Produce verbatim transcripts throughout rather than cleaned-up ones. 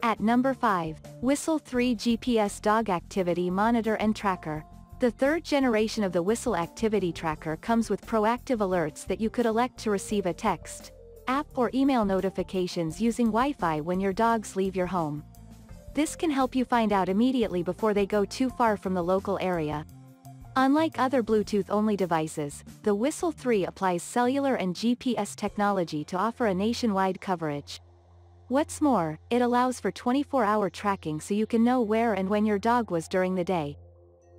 At number five, Whistle three G P S Dog Activity Monitor and Tracker. The third generation of the Whistle Activity Tracker comes with proactive alerts that you could elect to receive a text, app or email notifications using Wi-Fi when your dogs leave your home. This can help you find out immediately before they go too far from the local area. Unlike other Bluetooth-only devices, the Whistle three applies cellular and G P S technology to offer a nationwide coverage. What's more, it allows for twenty-four hour tracking so you can know where and when your dog was during the day.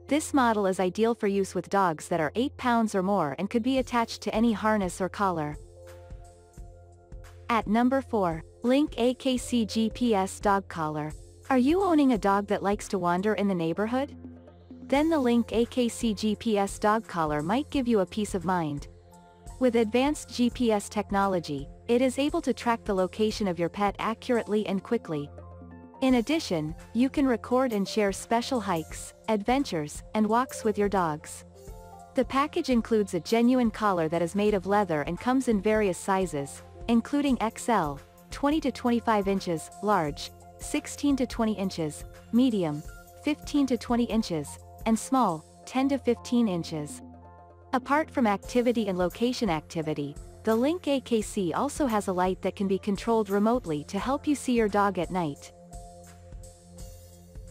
This model is ideal for use with dogs that are eight pounds or more and could be attached to any harness or collar. At number four, Link A K C G P S Dog Collar. Are you owning a dog that likes to wander in the neighborhood? Then the Link A K C G P S Dog Collar might give you a peace of mind. With advanced G P S technology, it is able to track the location of your pet accurately and quickly. In addition, you can record and share special hikes, adventures, and walks with your dogs. The package includes a genuine collar that is made of leather and comes in various sizes, including X L, twenty to twenty-five inches, large, sixteen to twenty inches, medium, fifteen to twenty inches, and small, ten to fifteen inches. Apart from activity and location activity, the Link A K C also has a light that can be controlled remotely to help you see your dog at night.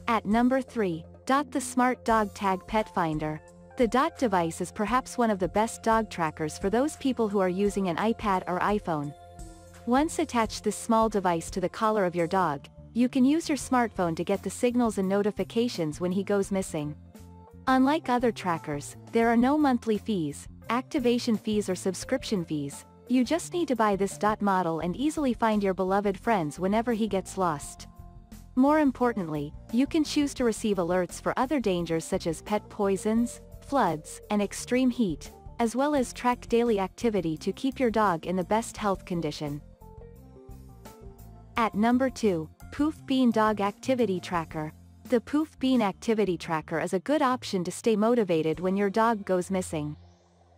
At number three, Dot the Smart Dog Tag Pet Finder. The Dot device is perhaps one of the best dog trackers for those people who are using an iPad or iPhone. Once attach this small device to the collar of your dog, you can use your smartphone to get the signals and notifications when he goes missing. Unlike other trackers, there are no monthly fees, activation fees or subscription fees. You just need to buy this Dot model and easily find your beloved friends whenever he gets lost. More importantly, you can choose to receive alerts for other dangers such as pet poisons, floods, and extreme heat, as well as track daily activity to keep your dog in the best health condition. At number two, Poof Bean Dog Activity Tracker. The Poof Bean Activity Tracker is a good option to stay motivated when your dog goes missing.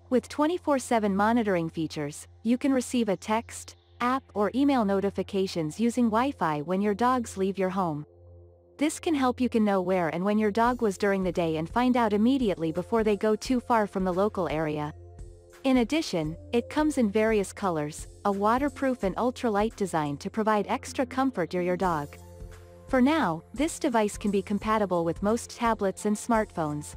With twenty-four seven monitoring features, you can receive a text, app or email notifications using Wi-Fi when your dogs leave your home. This can help you can know where and when your dog was during the day and find out immediately before they go too far from the local area. In addition, it comes in various colors, a waterproof and ultralight design to provide extra comfort to your dog. For now, this device can be compatible with most tablets and smartphones.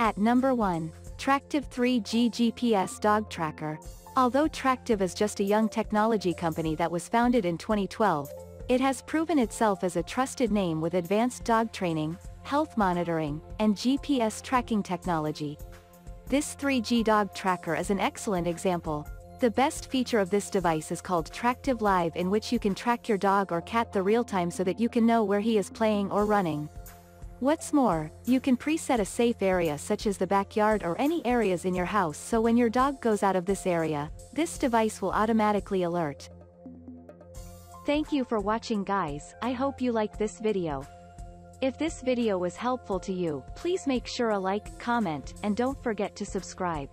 At number one, Tractive three G G P S Dog Tracker. Although Tractive is just a young technology company that was founded in twenty twelve, it has proven itself as a trusted name with advanced dog training, health monitoring, and G P S tracking technology. This three G dog tracker is an excellent example. The best feature of this device is called Tractive Live, in which you can track your dog or cat the real time so that you can know where he is playing or running. What's more, you can preset a safe area such as the backyard or any areas in your house, so when your dog goes out of this area, this device will automatically alert. Thank you for watching, guys. I hope you like this video. If this video was helpful to you, please make sure a like, comment, and don't forget to subscribe.